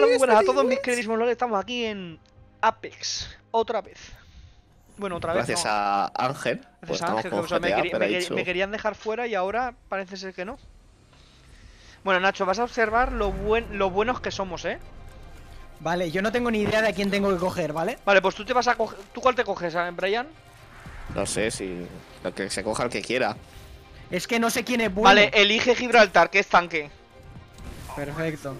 Hola, muy buenas a todos mis queridísimos lores, estamos aquí en Apex, otra vez. Bueno, otra vez gracias no. A Ángel. Gracias a Ángel, que, o sea, me querían dejar fuera y ahora parece ser que no. Bueno, Nacho, vas a observar lo buenos que somos, ¿eh? Vale, yo no tengo ni idea de a quién tengo que coger, ¿vale? Vale, pues tú te vas a coger... ¿Tú cuál te coges, Brian? No sé, si... Lo que se coja el que quiera. Es que no sé quién es bueno. Vale, elige Gibraltar, que es tanque. Perfecto.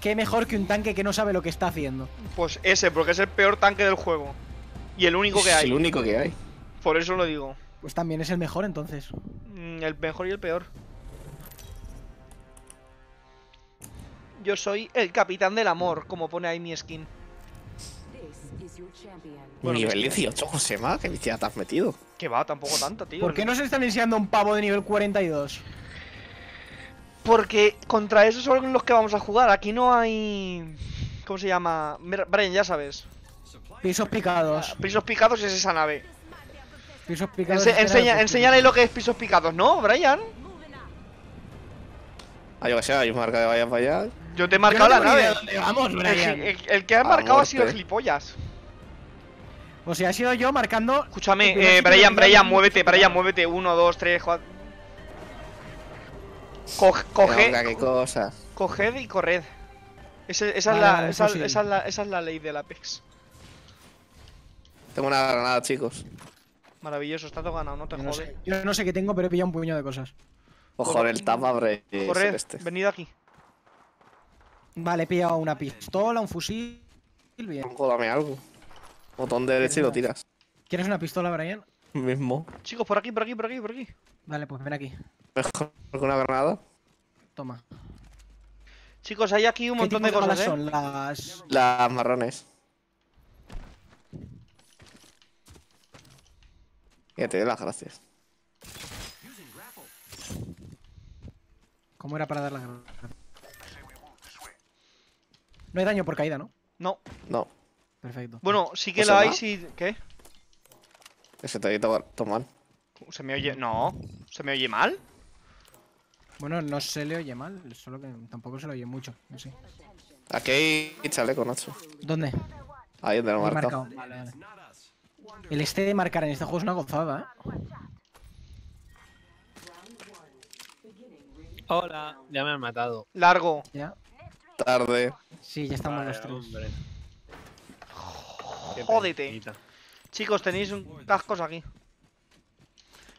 Qué mejor que un tanque que no sabe lo que está haciendo. Pues ese, porque es el peor tanque del juego. Y el único que hay. El único que hay. Por eso lo digo. Pues también es el mejor, entonces. El mejor y el peor. Yo soy el capitán del amor, como pone ahí mi skin. Bueno, nivel 18, Josema, que ya te has metido. Que va, tampoco tanto, tío. ¿Por qué no se están enseñando un pavo de nivel 42? Porque contra esos son los que vamos a jugar. Aquí no hay... ¿Cómo se llama? Brian, ya sabes. Pisos picados. Pisos picados es esa nave. Pisos picados. Enséñale lo que es pisos picados, ¿no, Brian? Ah, yo que sé, hay un marca de vaya para allá. Yo te he marcado la nave. Vamos, Brian. El que ha marcado ha sido el gilipollas. O sea, ha sido yo marcando... Escúchame, Brian, muévete, Brian, muévete. 1, 2, 3, 4... Coged y corred. Esa es la ley del Apex. Tengo una granada, chicos. Maravilloso, está todo ganado, no te jode. Yo no sé qué tengo, pero he pillado un puño de cosas. Ojo, el tapa, bre. Corred, venid aquí. Vale, he pillado una pistola, un fusil. Bien. Dame algo. Botón de derecha y lo tiras. ¿Quieres una pistola, Brian? Mismo. Chicos, por aquí. Vale, pues ven aquí. Mejor que una granada. Toma. Chicos, hay aquí un montón de cosas, ¿eh? Son las marrones. Ya te doy las gracias. ¿Cómo era para dar las gracias? No hay daño por caída, ¿no? No. Perfecto. Bueno, sí que la hay si... ¿Qué? Ese te ha ido tomar. ¿Se me oye? No. ¿Se me oye mal? Bueno, no se le oye mal, solo que tampoco se le oye mucho. No sé. Aquí hay chaleco, Nacho. ¿Dónde? Ahí donde lo marcado. Vale. El este de marcar en este juego es una gozada, ¿eh? Hola, ya me han matado. Largo. ¿Ya? Tarde. Sí, ya estamos los tres. Hombre. Jódete. Chicos, tenéis cascos aquí.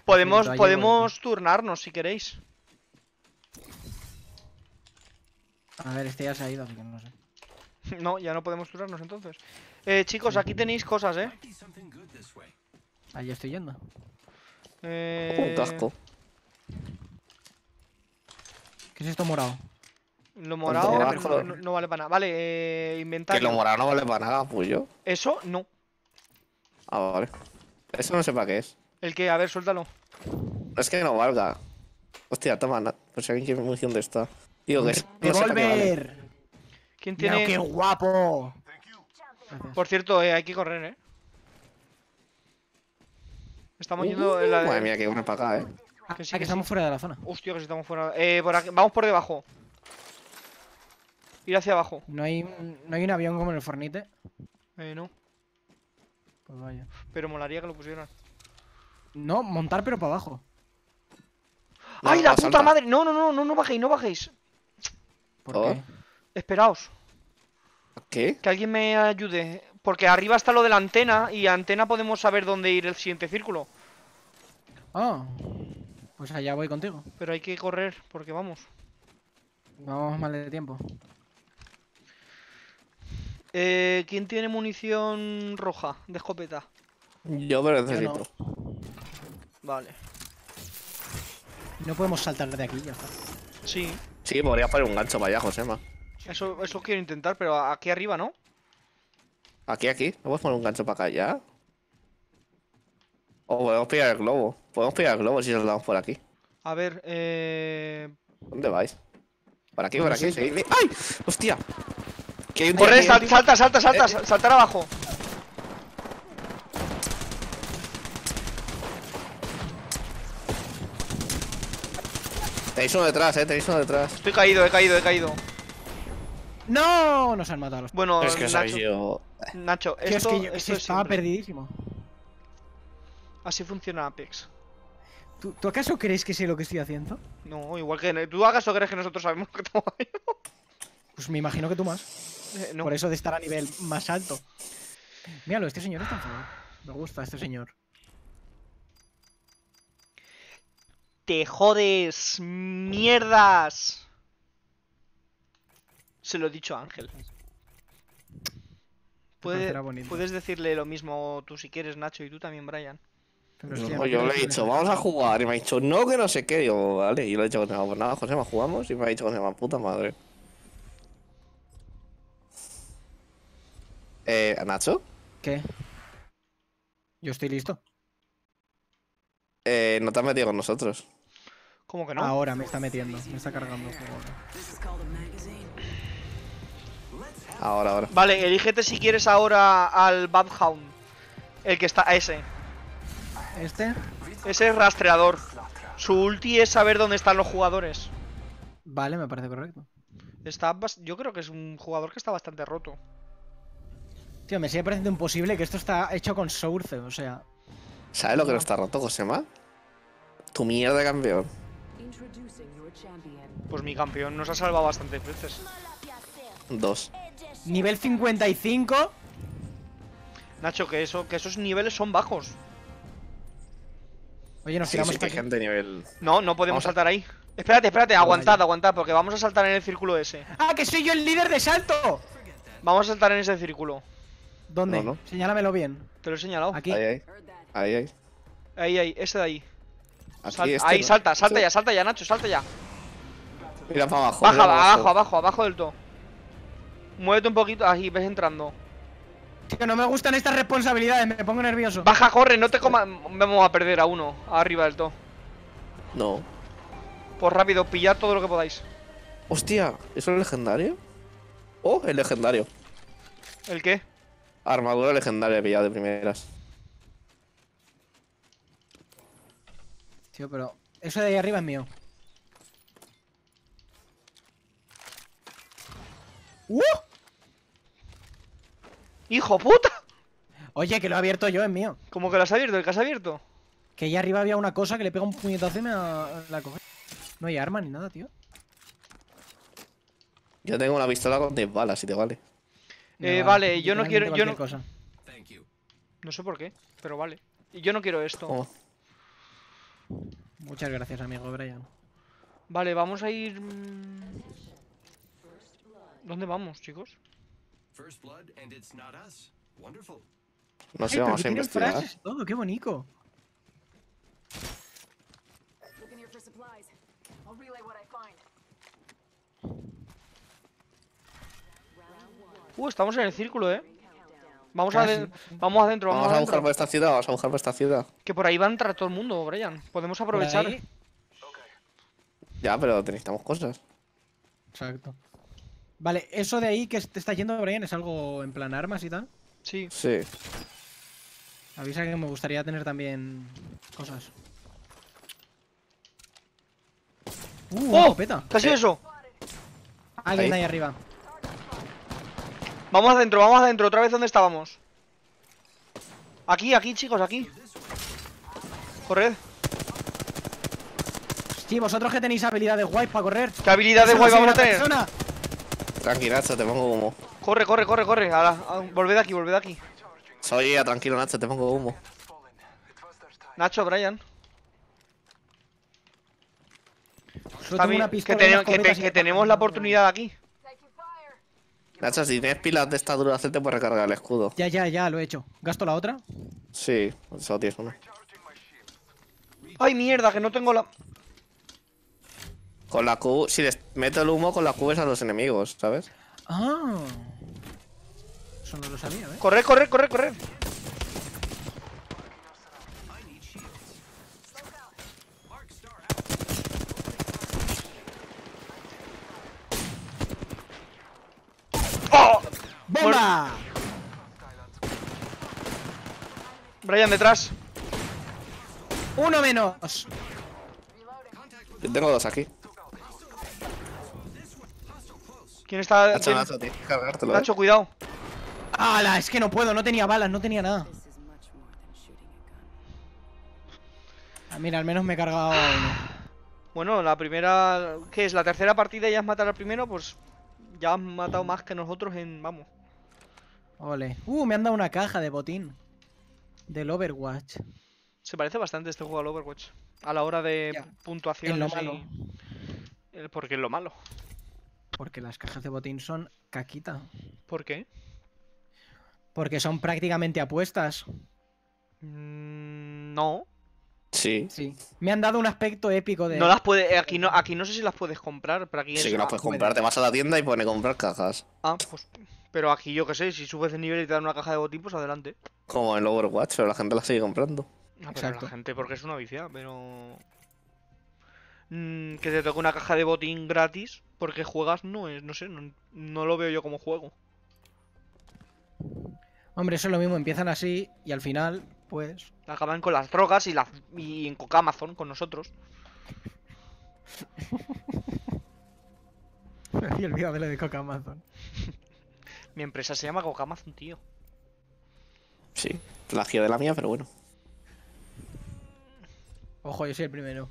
Podemos turnarnos si queréis. A ver, este ya se ha ido, así que no sé. No, ya no podemos turnarnos entonces. Chicos, aquí tenéis cosas, ¿eh? Ahí estoy yendo. Un casco. ¿Qué es esto morado? Lo morado no vale para nada. Vale, inventario. Que lo morado no vale para nada, pues yo. ¿Eso? No. Ah, vale. Eso no sé para qué es. ¿El qué? A ver, suéltalo. Es que no valga. Hostia, toma, pues alguien quiere munición de esta. Tío, que es... ¡Devolver! Vale. ¿Quién tiene...? Mira, ¡qué guapo! Por cierto, hay que correr, ¿eh? Estamos yendo... la... Madre mía, que una para acá, ¿eh? Que sí, que estamos fuera de la zona. Hostia, que sí estamos fuera... por aquí... Vamos por debajo. Ir hacia abajo. ¿No hay un avión como en el Fortnite? No. Pues vaya. Pero molaría que lo pusieran. No, montar pero para abajo. ¡Ay, la puta madre! No bajéis, no bajéis. ¿Por qué? Esperaos. ¿Qué? Que alguien me ayude. Porque arriba está lo de la antena y a antena podemos saber dónde ir el siguiente círculo. Ah. Pues allá voy contigo. Pero hay que correr porque vamos. Vamos mal de tiempo. ¿Quién tiene munición roja de escopeta? Yo me lo necesito. Vale. No podemos saltar de aquí, ya está. Sí. Sí, podría poner un gancho para allá, Josema. Eso quiero intentar, pero aquí arriba, ¿no? Aquí. ¿No podemos poner un gancho para acá ya? O podemos pillar el globo. Podemos pillar el globo si nos damos por aquí. A ver, ¿Dónde vais? ¿Para aquí? ¿Para aquí? Sí. ¡Ay! ¡Hostia! ¡Corre! ¡Salta! ¡Saltar abajo! Tenéis uno detrás, tenéis uno detrás. Estoy caído, he caído. No, nos han matado. Bueno, es que Nacho, Nacho, esto estaba perdidísimo. Así funciona Apex. ¿Tú acaso crees que sé lo que estoy haciendo? No, igual que... ¿Tú acaso crees que nosotros sabemos lo que estamos haciendo? Pues me imagino que tú más. No. Por eso de estar a nivel más alto. Míralo, este señor está feo. Me gusta este señor. ¡Te jodes! ¡Mierdas! Se lo he dicho a Ángel. Puedes decirle lo mismo tú si quieres, Nacho, y tú también, Brian. No, yo le he dicho, vamos a jugar, y me ha dicho, no, que no sé qué, digo, vale, y le he dicho, no, pues nada, Josema, jugamos, y me ha dicho, Josema, puta madre. ¿Nacho? ¿Qué? Yo estoy listo. No te has metido con nosotros. ¿Cómo que no? Ahora me está metiendo, me está cargando el juego. Ahora. Vale, elígete si quieres ahora al Badhound, el que está, ese. ¿Este? Ese es rastreador. Su ulti es saber dónde están los jugadores. Vale, me parece correcto. Yo creo que es un jugador que está bastante roto. Tío, me sigue pareciendo imposible que esto está hecho con Source, o sea... ¿Sabes lo que no está roto, Josema? Tu mierda de campeón. Pues mi campeón nos ha salvado bastantes veces. Dos. Nivel 55. Nacho, que esos niveles son bajos. Oye, nos tiramos que hay gente nivel... No, no podemos saltar ahí. Espérate, aguantad, porque vamos a saltar en el círculo ese. ¡Ah, que soy yo el líder de salto! Vamos a saltar en ese círculo. ¿Dónde? No, no. Señálamelo bien. Te lo he señalado. Aquí. Ahí, ese de ahí. Ahí, salta ya, Nacho, salta ya. Mira para abajo. Baja, abajo del todo. Muévete un poquito, ahí, ves entrando. Tío, no me gustan estas responsabilidades, me pongo nervioso. Baja, corre, no te comas. Vamos a perder a uno, arriba del todo. No. Pues rápido, pillad todo lo que podáis. Hostia, ¿eso es legendario? Oh, el legendario. ¿El qué? Armadura legendaria pillada de primeras. Tío, pero eso de ahí arriba es mío. ¡Uh! ¡Hijo puta! Oye, que lo he abierto yo, es mío. ¿Cómo que lo has abierto? ¿El que has abierto? Que allá arriba había una cosa que le pega un puñetazo y me la coge. No hay arma ni nada, tío. Yo tengo una pistola con 10 balas, si te vale. Vale, yo no quiero... No sé por qué, pero vale. Yo no quiero esto. Oh. Muchas gracias, amigo Brian. Vale, vamos a ir... ¿Dónde vamos, chicos? No sé, vamos a investigar. Todo, qué bonito. Estamos en el círculo, Vamos adentro. Vamos a buscar por esta ciudad, Que por ahí va a entrar todo el mundo, Brian. Podemos aprovechar. Ya, pero necesitamos cosas. Exacto. Vale, eso de ahí que te está yendo, Brian, ¿es algo en plan armas y tal? Sí. Sí. Avisa que me gustaría tener también cosas. ¡Oh! ¡Peta! ¿Qué ha sido eso? Alguien ahí arriba. Vamos adentro. Otra vez, ¿dónde estábamos? Aquí, chicos, aquí. Corred. Sí, vosotros que tenéis habilidades guays para correr. ¿Qué habilidades guays vamos a tener? Persona. Tranquilo, Nacho, te pongo humo. Corre. Volved aquí. Soy ya, tranquilo, Nacho, te pongo humo. Nacho, Brian. Que tenemos la oportunidad aquí. Nacho, si tienes pilas de esta duracel te puedes recargar el escudo. Ya, lo he hecho. ¿Gasto la otra? Sí, solo tienes una. ¡Ay, mierda, que no tengo la...! Con la Q, si les meto el humo con la Q es a los enemigos, ¿sabes? Ah. Eso no lo sabía, ¿eh? Corre. ¡Oh! ¡Bomba! Brian, detrás. Uno menos. Yo tengo dos aquí. ¿Quién está? Nacho, tienes que cargártelo. Nacho, cuidado. ¡Hala! Es que no puedo, no tenía balas, no tenía nada. Ah, mira, al menos me he cargado uno. Bueno, la primera... ¿Qué es? ¿La tercera partida ya has matado al primero? Pues ya has matado más que nosotros en... Vamos. Ole. Me han dado una caja de botín. Del Overwatch. Se parece bastante este juego al Overwatch. A la hora de puntuación. Es lo malo. Porque es lo malo. Porque las cajas de botín son caquita. ¿Por qué? Porque son prácticamente apuestas. No. Sí. Sí. Me han dado un aspecto épico de... No las puede... aquí no sé si las puedes comprar, pero aquí... Sí, que las puedes comprar. Te vas a la tienda y pone comprar cajas. Ah, pues... Pero aquí yo qué sé, si subes de nivel y te dan una caja de botín, pues adelante. Como en el Overwatch, pero la gente la sigue comprando. Ah, pero la gente, porque es una vicia, pero... que te toque una caja de botín gratis porque juegas, no es... No sé, no lo veo yo como juego. Hombre, eso es lo mismo, empiezan así y al final... Pues... Acaban con las drogas y en Coca-Amazon con nosotros. Me había olvidado de lo de Coca-Amazon. Mi empresa se llama Coca-Amazon, tío. Sí, plagio de la mía, pero bueno. Ojo, yo soy el primero.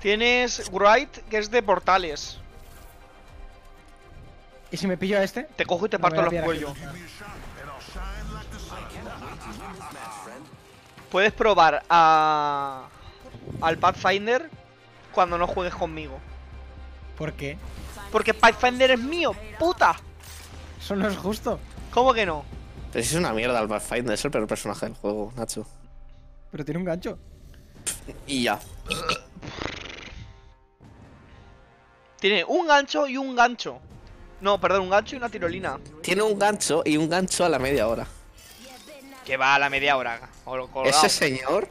Tienes Wraith, que es de portales. ¿Y si me pillo a este? Te cojo y te parto los cuellos. Puedes probar al Pathfinder cuando no juegues conmigo. ¿Por qué? Porque Pathfinder es mío, puta. Eso no es justo. ¿Cómo que no? Pero si es una mierda el Pathfinder, es el peor personaje del juego, Nacho. Pero tiene un gancho. Y ya. Tiene un gancho y un gancho. No, perdón, un gancho y una tirolina. Tiene un gancho y un gancho a la media hora. Que va a la media hora. ¿Ese señor?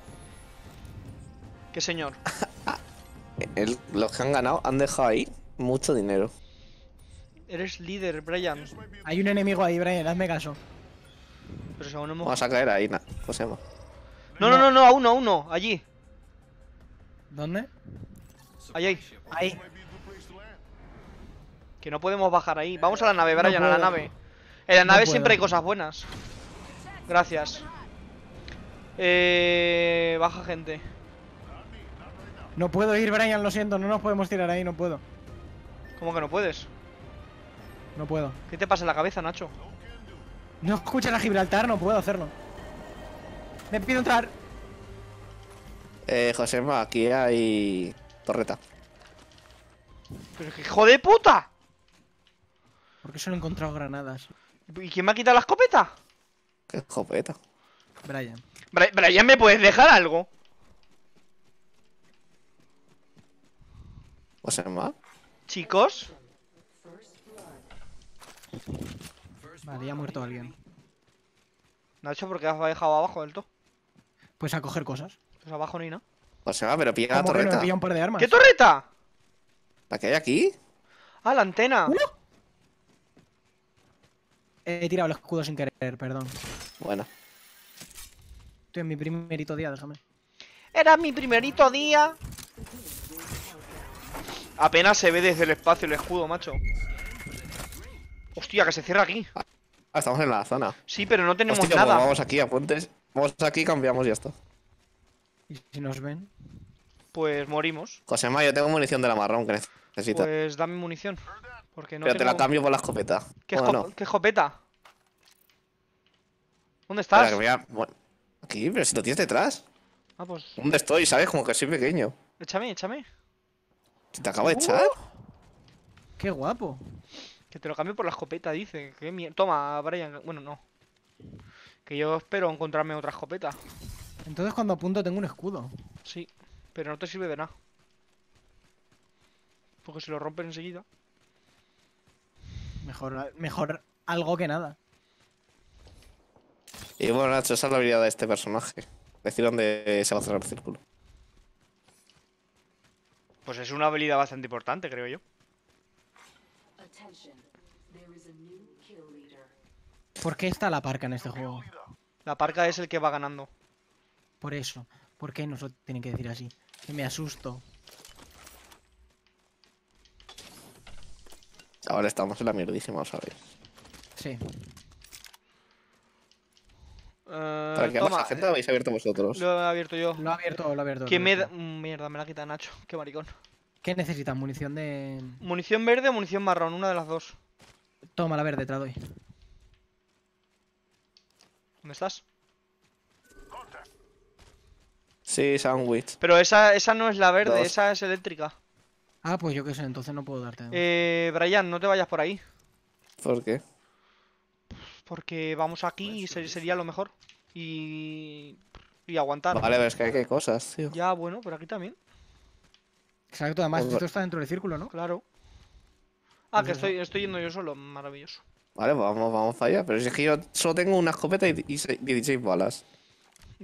¿Qué señor? Los que han ganado han dejado ahí mucho dinero. Eres líder, Brian. Hay un enemigo ahí, Brian, hazme caso. Pero si aún no hemos... Vamos a caer ahí, Josema. No, a uno, allí. ¿Dónde? Ahí. Que no podemos bajar ahí. Vamos a la nave, Brian, a la nave. En la nave siempre hay cosas buenas. Gracias. Baja gente. No puedo ir, Brian, lo siento. No nos podemos tirar ahí, no puedo. ¿Cómo que no puedes? No puedo. ¿Qué te pasa en la cabeza, Nacho? No escuchas a Gibraltar, no puedo hacerlo. Me pido entrar. Josema, aquí hay... torreta. Pero que hijo de puta. Porque solo he encontrado granadas. ¿Y quién me ha quitado la escopeta? ¿Qué escopeta? Brian. Brian, ¿me puedes dejar algo? ¿O sea, más? Chicos. Vale, ya ha muerto alguien. Nacho, ¿por qué has dejado abajo del todo? Pues a coger cosas. Pues abajo no hay nada. O sea, pero pilla la torreta. No, pilla un par de armas. ¿Qué torreta? ¿La que hay aquí? ¡Ah, la antena! ¿Uno? He tirado el escudo sin querer, perdón. Bueno. Estoy en mi primerito día, déjame. ¡Era mi primerito día! Apenas se ve desde el espacio el escudo, macho. Hostia, que se cierra aquí. Ah, estamos en la zona. Sí, pero no tenemos nada. Pues vamos aquí, apuntes. Vamos aquí, cambiamos y ya está. ¿Y si nos ven? Pues morimos. Josema, yo tengo munición de la marrón que necesito. Pues dame munición. Porque no. Pero te la cambio por la escopeta. ¿Qué escopeta? ¿Dónde estás? Bueno, aquí, pero si lo tienes detrás. Ah, pues. ¿Dónde estoy? ¿Sabes? Como que soy pequeño. Échame. ¿Te acabo de echar? Qué guapo. Que te lo cambio por la escopeta, dice. Qué mierda. Toma, Brian. Bueno, no. Que yo espero encontrarme otra escopeta. Entonces cuando apunto tengo un escudo. Sí. Pero no te sirve de nada. Porque se lo rompen enseguida. Mejor algo que nada. Y bueno, Nacho, esa es la habilidad de este personaje. Decir dónde se va a cerrar el círculo. Pues es una habilidad bastante importante, creo yo. ¿Por qué está la parca en este juego? La parca es el que va ganando. Por eso. ¿Por qué nos lo tienen que decir así? Que me asusto. Ahora estamos en la mierdísima, ¿sabes? Sí. ¿Para más gente lo habéis abierto vosotros? Lo he abierto yo. Lo he abierto. ¿Quién me da... Mierda, me la quita Nacho. Qué maricón. ¿Qué necesitas? ¿Munición de...? ¿Munición verde o munición marrón? Una de las dos. Toma la verde, te la doy. ¿Dónde estás? Sí, sándwich. Pero esa no es la verde, esa es eléctrica. Ah, pues yo qué sé, entonces no puedo darte. Brian, no te vayas por ahí. ¿Por qué? Porque vamos aquí y sería lo mejor. Y aguantar. Vale, pero es que hay cosas, tío. Ya, bueno, pero aquí también. Exacto, además esto está dentro del círculo, ¿no? Claro. Ah, que estoy yendo yo solo, maravilloso. Vale, vamos allá. Pero si es que yo solo tengo una escopeta y 16 balas.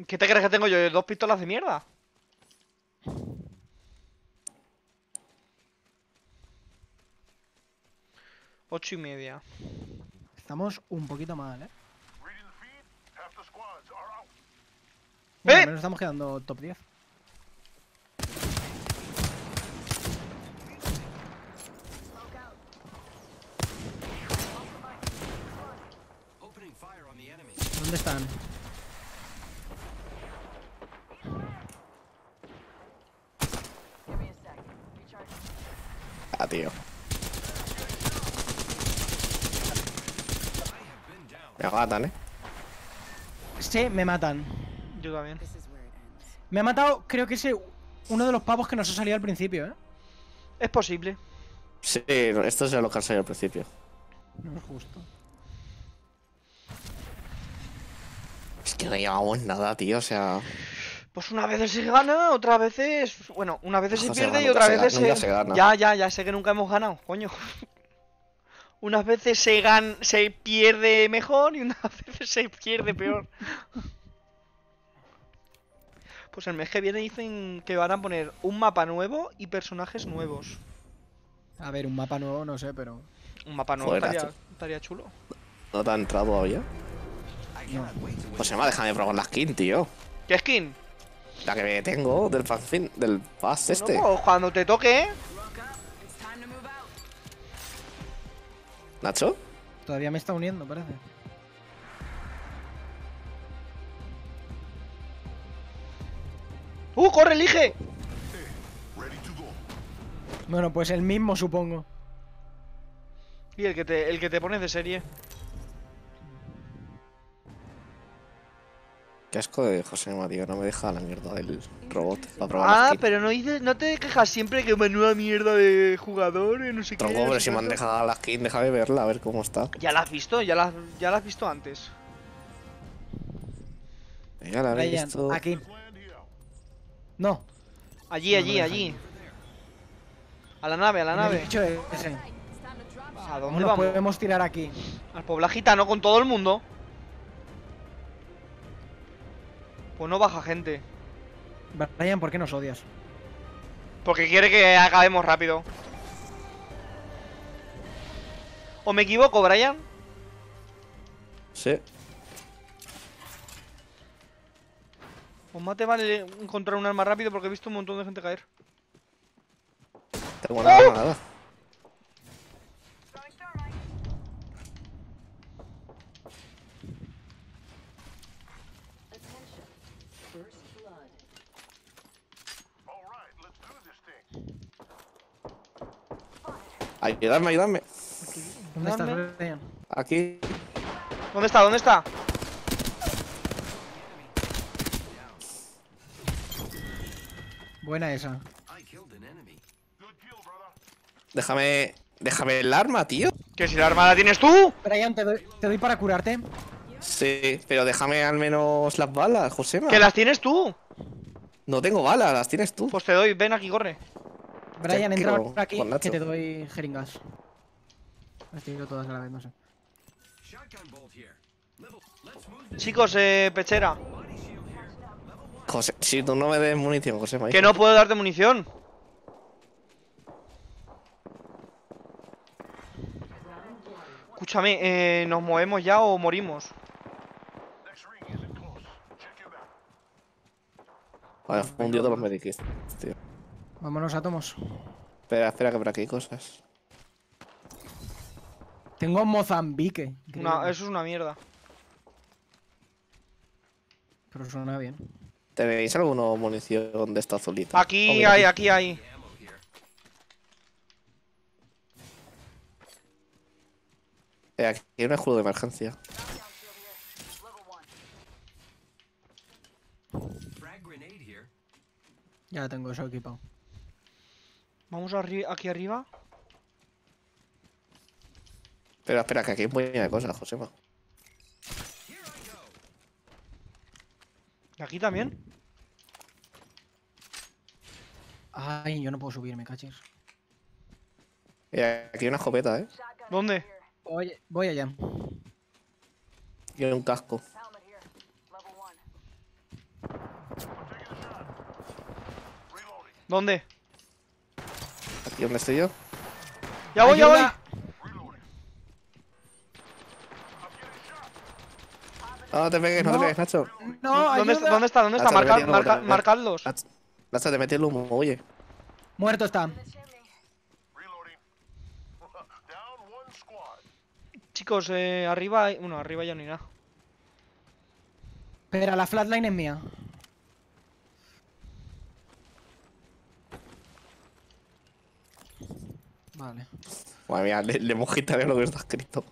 ¿Qué te crees que tengo yo? ¿Dos pistolas de mierda? Ocho y media. Estamos un poquito mal, ¿eh? Bueno, al menos estamos quedando top 10. ¿Dónde están? Ah, tío. Me matan, ¿eh? Sí, me matan. Yo también. Me ha matado, creo que es uno de los pavos que nos ha salido al principio, ¿eh? Es posible. Sí, esto es lo que ha salido al principio. No es justo. Es que no llevamos nada, tío, o sea... Pues una vez se gana, otra vez es... Bueno, una vez se pierde y otra vez se gana. Ya, sé que nunca hemos ganado, coño. Unas veces se pierde mejor y unas veces se pierde peor. Pues el mes que viene dicen que van a poner un mapa nuevo y personajes nuevos. A ver, un mapa nuevo no sé, pero... Un mapa nuevo estaría chulo. ¿No te ha entrado todavía? No. Pues se me ha dejado de probar la skin, tío. ¿Qué skin? La que me tengo, del pass este. No, cuando te toque. ¿Nacho? Todavía me está uniendo, parece. ¡Corre, elige! Bueno, pues el mismo, supongo. Y el que te pones de serie. Qué asco de José Matías, no me deja la mierda del robot para probar. Ah, pero no te quejas siempre que me nueva mierda de jugador y no sé qué. Pero si me han dejado la skin, déjame verla, a ver cómo está. Ya la has visto, ya la has visto antes. Ya la habéis visto. Aquí. No. Allí. A la nave. ¿A dónde vamos? Podemos tirar aquí. Al poblado gitano con todo el mundo. Pues no baja gente. Brian, ¿por qué nos odias? Porque quiere que acabemos rápido. ¿O me equivoco, Brian? Sí. Pues más te vale encontrar un arma rápido porque he visto un montón de gente caer. Tengo una arma, nada. Ayúdame. ¿Dónde estás, Brian? Aquí. ¿Dónde está? Buena esa. Déjame el arma, tío. ¿Que si el arma la tienes tú? Brian, te doy para curarte. Sí, pero déjame al menos las balas, Josema. ¿Que las tienes tú? No tengo balas, las tienes tú. Pues te doy, ven aquí, corre. Brian, entra por aquí que te doy jeringas. Las tiro todas a la vez, no sé. Chicos, pechera. José, si tú no me des munición, José María. Que no puedo darte munición. Escúchame, ¿nos movemos ya o morimos? Vale, un día te los mediquis, tío. Vámonos, átomos. Espera, que por aquí hay cosas. Tengo Mozambique. No, eso es una mierda. Pero suena bien. ¿Tenéis alguna munición de esta azulita? Aquí hay, aquí hay. Aquí hay un escudo de emergencia. Ya tengo eso equipado. Vamos aquí arriba. Pero espera, que aquí hay buena cosa, Josema. ¿Y aquí también? Ay, yo no puedo subirme, cachis. Aquí hay una escopeta, ¿eh? ¿Dónde? Oye, voy allá. Yo un casco. ¿Dónde? Aquí donde estoy yo. ¡Ya voy, ya voy! No te pegues, no, no te pegues, Nacho. No, ¿dónde está? ¿Dónde está? Marcadlos. Nacho, te metí el humo, oye. Muerto está. Chicos, arriba hay... Bueno, arriba ya no hay nada. Espera, la flatline es mía. Vale. Madre mía, le hemos quitado lo que está escrito.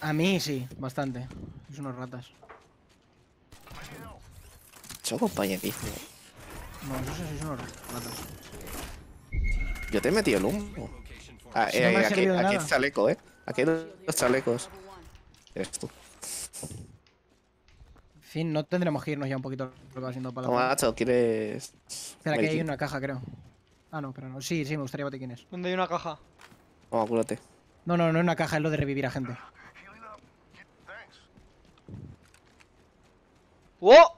A mí sí, bastante. Son unos ratas. Yo compañerismo. No, no sé si son unos ratas. Yo te he metido el humo. Ah, no aquí hay chaleco, eh. Aquí hay los chalecos. Eres tú. En fin, no tendremos que irnos ya un poquito. Lo que va siendo para la. No, macho, ¿quieres...? Espera, aquí hay una caja, creo. Ah, no, pero no. Sí, sí, me gustaría botiquines. ¿Dónde hay una caja? No, apúrate. No, no, no es una caja, es lo de revivir a gente. ¡Oh!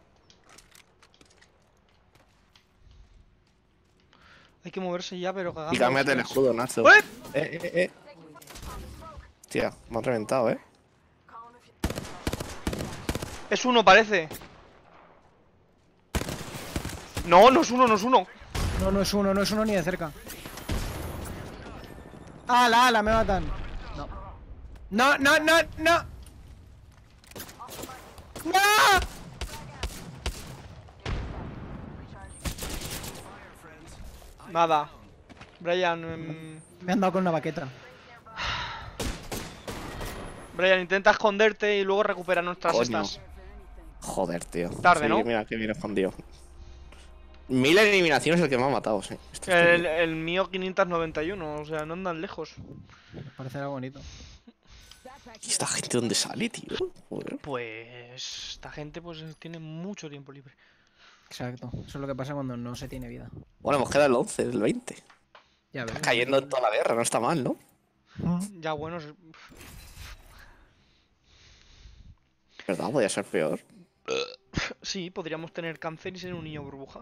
Hay que moverse ya, pero cagamos. Y cámbiate el escudo, Nacho. ¡Eh! Tía, me han reventado, ¿eh? Es uno, parece. No, no es uno, no es uno. No, no es uno, no es uno ni de cerca. ¡Ala, ala! Me matan. No. ¡No, no, no, no! ¡No! Nada. Brian... Me han dado con una baqueta. Brian, intenta esconderte y luego recupera nuestras estas. Joder, tío. Tarde, sí, ¿no? Mira, que bien escondido. 1000 eliminaciones es el que me ha matado, sí. El mío 591, o sea, no andan lejos. Parecerá bonito. ¿Y esta gente dónde sale, tío? Joder. Pues... esta gente pues tiene mucho tiempo libre. Exacto, eso es lo que pasa cuando no se tiene vida. Bueno, hemos quedado el 11, el 20. Ya ves. Está cayendo en toda la guerra, no está mal, ¿no? Ya bueno... ¿Verdad? Podría ser peor. Sí, podríamos tener cáncer y ser un niño burbuja.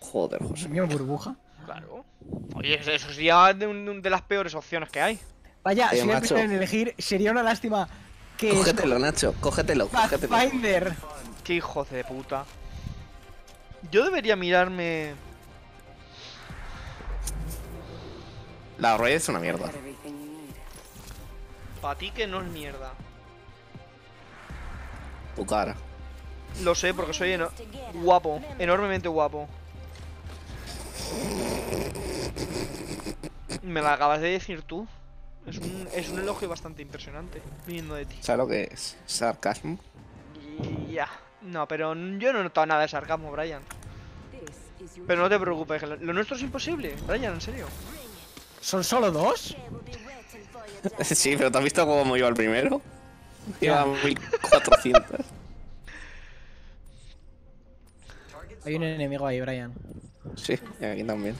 Joder, José. ¿Un niño burbuja? Claro. Oye, eso sería de las peores opciones que hay. Vaya, si me piden elegir, sería una lástima que... Cógetelo, Nacho, cógetelo, cógetelo. Pathfinder. Qué hijo de puta. Yo debería mirarme... La Wraith es una mierda. Para ti que no es mierda. Tu cara. Lo sé, porque soy guapo. Enormemente guapo. Me la acabas de decir tú. Es un elogio bastante impresionante. Viniendo de ti. ¿Sabes lo que es? ¿Sarcasmo? Ya. No, pero yo no he notado nada de sarcasmo, Brian. Pero no te preocupes, lo nuestro es imposible, Brian, en serio. ¿Son solo dos? Sí, pero ¿te has visto cómo iba el primero? Iba a 1400. Hay un enemigo ahí, Brian. Sí, y aquí también.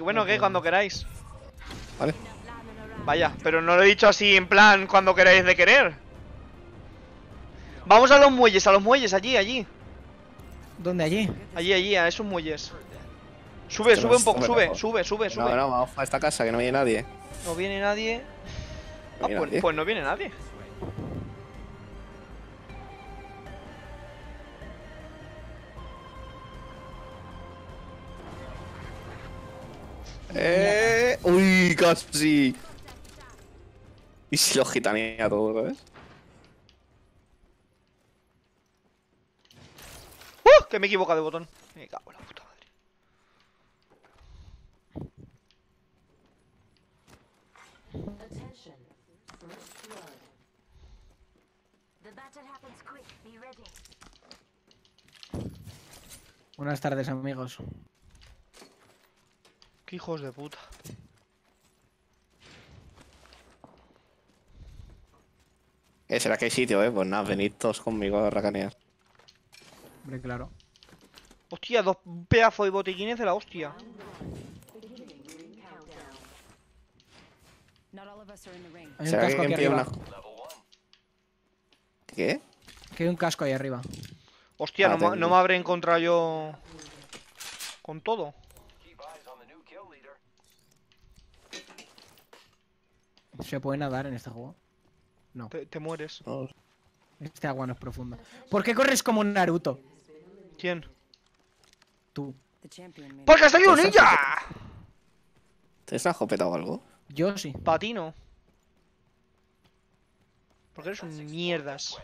Bueno, que cuando queráis. Vale. Vaya, pero no lo he dicho así en plan cuando queráis de querer. Vamos a los muelles, allí, allí. ¿Dónde allí? Allí, allí, a esos muelles. Sube, sube un poco, sube, sube, sube, sube. No, no, vamos a esta casa que no viene nadie. No viene nadie. Ah, pues no viene nadie. Uy, casi. Y si lo gitanea todo, ¿sabes? ¡Uh! Que me he equivocado de botón. Me cago en la puta madre. Buenas tardes, amigos. ¡Qué hijos de puta! Será que hay sitio, pues nada, venid todos conmigo a racanear. Hombre, claro. Hostia, 2 pedazos de botiquines de la hostia. Hay un casco aquí arriba. ¿Qué? Que hay un casco ahí arriba. Hostia, no me habré encontrado yo con todo. ¿Se puede nadar en este juego? No. Te mueres. Oh. Este agua no es profunda. ¿Por qué corres como un Naruto? ¿Quién? Tú. ¡Porque soy un ninja! ¿Te has jopetado algo? Yo sí. Patino. Porque eres un mierdas.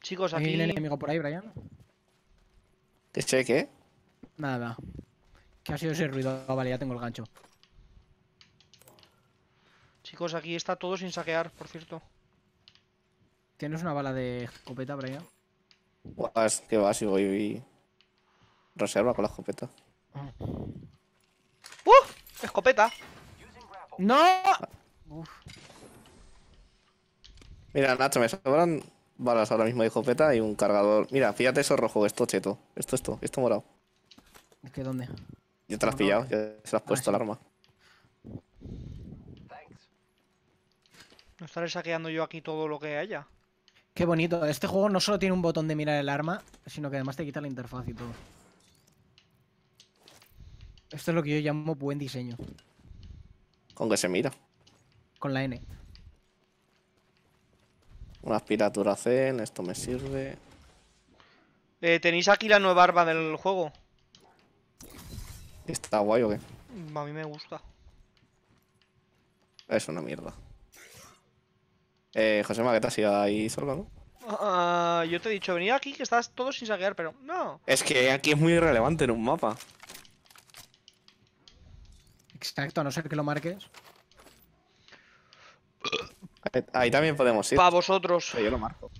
Chicos, aquí... ¿Hay el enemigo por ahí, Brian? ¿Qué sé qué? Nada. ¿Qué ha sido ese ruido? Ah, vale, ya tengo el gancho. Chicos, aquí está todo sin saquear, por cierto. ¿Tienes una bala de escopeta, Brian? Es que va, si voy... Reserva con la escopeta. ¡Uh! ¡Escopeta! ¡No! Uf. Mira, Nacho, me sobran balas ahora mismo de escopeta y un cargador. Mira, fíjate eso rojo, esto cheto. Esto morado. ¿Es que dónde? Yo te lo has pillado, ya se lo has puesto al arma. No estaré saqueando yo aquí todo lo que haya. Qué bonito, este juego no solo tiene un botón de mirar el arma, sino que además te quita la interfaz y todo. Esto es lo que yo llamo buen diseño. ¿Con qué se mira? Con la N. Una aspiratura Zen, esto me sirve. ¿Tenéis aquí la nueva arma del juego? ¿Está guay o qué? A mí me gusta. Es una mierda. Josema, ¿qué te has ido ahí solo, no? Yo te he dicho, venid aquí que estás todo sin saquear, pero no. Es que aquí es muy irrelevante en un mapa. Exacto, a no ser que lo marques. Ahí también podemos ir. Para vosotros. Pero yo lo marco.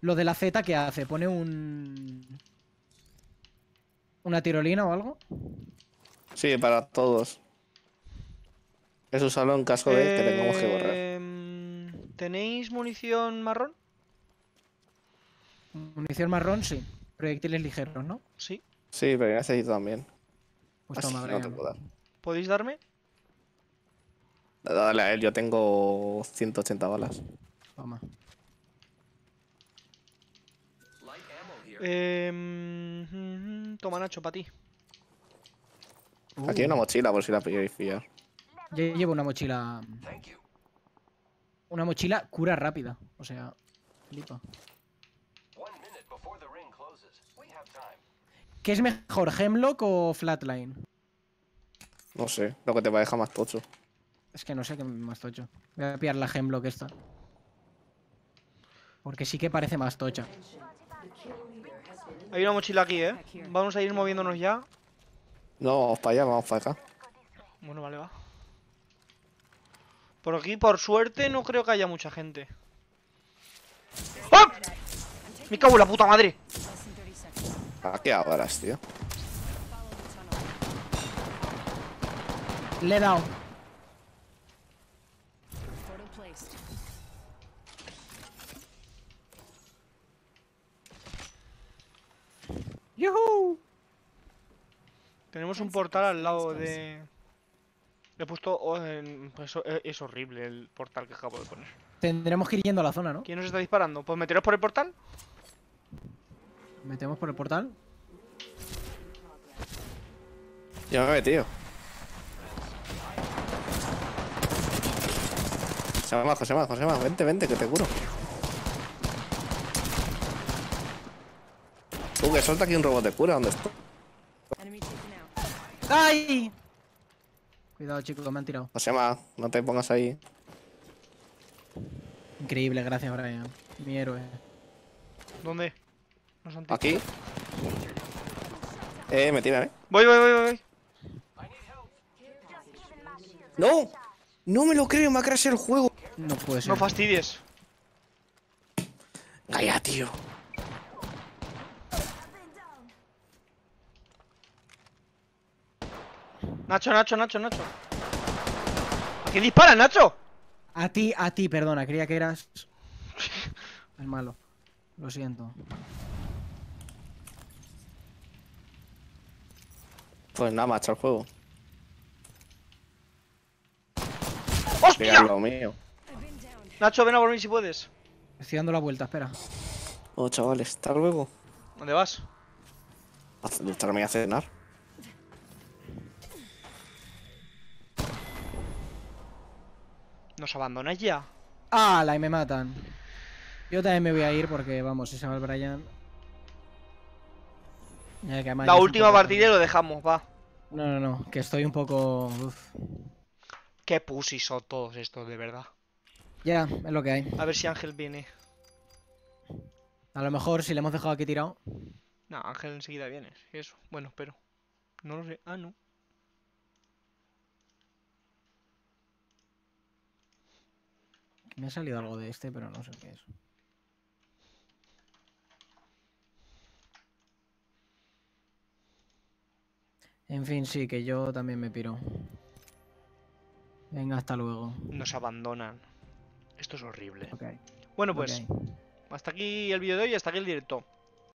Lo de la Z, ¿qué hace? ¿Pone un... una tirolina o algo? Sí, para todos. Es usarlo en caso de que tengamos que borrar. ¿Tenéis munición marrón? Munición marrón, sí. Proyectiles ligeros, ¿no? Sí. Sí, pero yo necesito también. Pues toma, no te puedo dar. ¿Podéis darme? Dale a él, yo tengo 180 balas. Toma. Toma, Nacho, para ti. Aquí hay una mochila, por si la pilláis pillar. Yo llevo una mochila. Una mochila cura rápida. O sea, flipa. ¿Qué es mejor, Hemlok o Flatline? No sé, lo que te deja más tocho. Es que no sé qué más tocho. Voy a pillar la Hemlok esta. Porque sí que parece más tocha. Hay una mochila aquí, Vamos a ir moviéndonos ya. No, vamos para allá, vamos para acá. Bueno, vale, va. Por aquí, por suerte, no creo que haya mucha gente. ¡Oh! ¡Me cago en la puta madre! ¿A qué avaras, tío? Le he dado. ¡Yuhu! Tenemos un portal al lado de... Le he puesto... Eso es horrible el portal que acabo de poner. Tendremos que ir yendo a la zona, ¿no? ¿Quién nos está disparando? ¿Pues meteros por el portal? ¿Metemos por el portal? Ya me he metido. Josema, vente, que te curo. Que suelta aquí un robot de cura, ¿dónde está? ¡Ay! Cuidado, chicos, me han tirado. No sé más, no te pongas ahí. Increíble, gracias, Brian. Mi héroe. ¿Dónde? Nos han tirado. ¿Aquí? Me tiran, eh. Voy. ¡No! ¡No me lo creo! Me ha crasheado el juego. No puede ser. No fastidies. Calla, tío. Nacho. ¿A qué disparas, Nacho? A ti, perdona. Creía que eras... el malo. Lo siento. Pues nada, macho, el juego. ¡Hostia! Lo mío. Nacho, ven a por mí si puedes. Estoy dando la vuelta, espera. Oh, chavales, hasta luego. ¿Dónde vas? Me voy a cenar. ¿Nos abandonáis ya? ¡Ah! Y me matan. Yo también me voy a ir porque, vamos, si se va el Brian. La última partida lo dejamos, va. No, que estoy un poco... Uf. Qué pusis son todos estos, de verdad. Ya, es lo que hay. A ver si Ángel viene. A lo mejor, si le hemos dejado aquí tirado. No, Ángel enseguida viene. Eso. Bueno, pero... No lo sé. Ah, no. Me ha salido algo de este, pero no sé qué es. En fin, sí, que yo también me piro. Venga, hasta luego. Nos abandonan. Esto es horrible. Okay. Bueno, pues, okay. Hasta aquí el vídeo de hoy, hasta aquí el directo.